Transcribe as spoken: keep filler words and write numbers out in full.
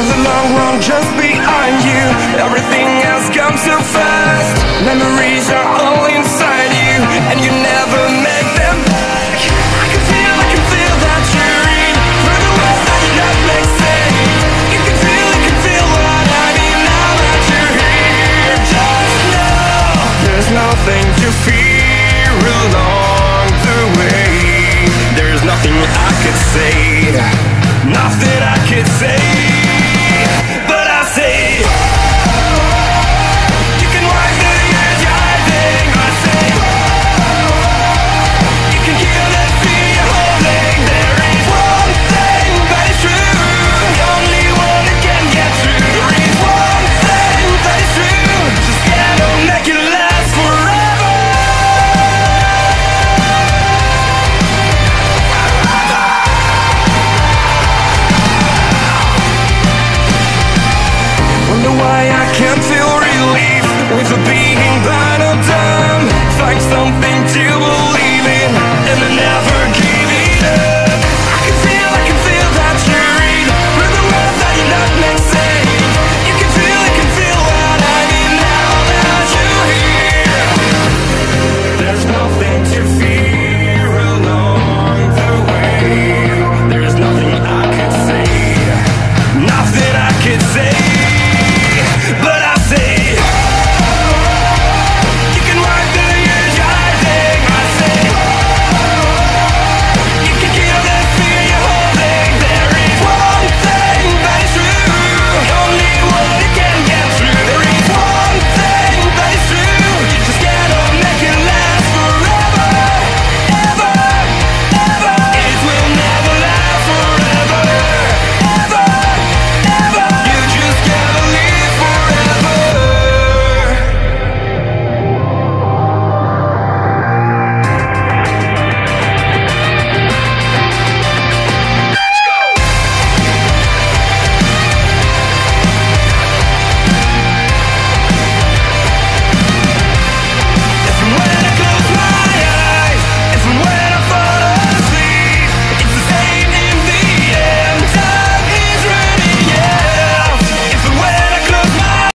There's a long road just behind you. Everything else comes so fast. Memories are all inside you, and you never make them back. I can feel, I can feel that dream through the west that you have mixed in. You can feel, you can feel what I mean now that you're here. Just know there's nothing to fear along the way. There's nothing I could say, nothing I could say.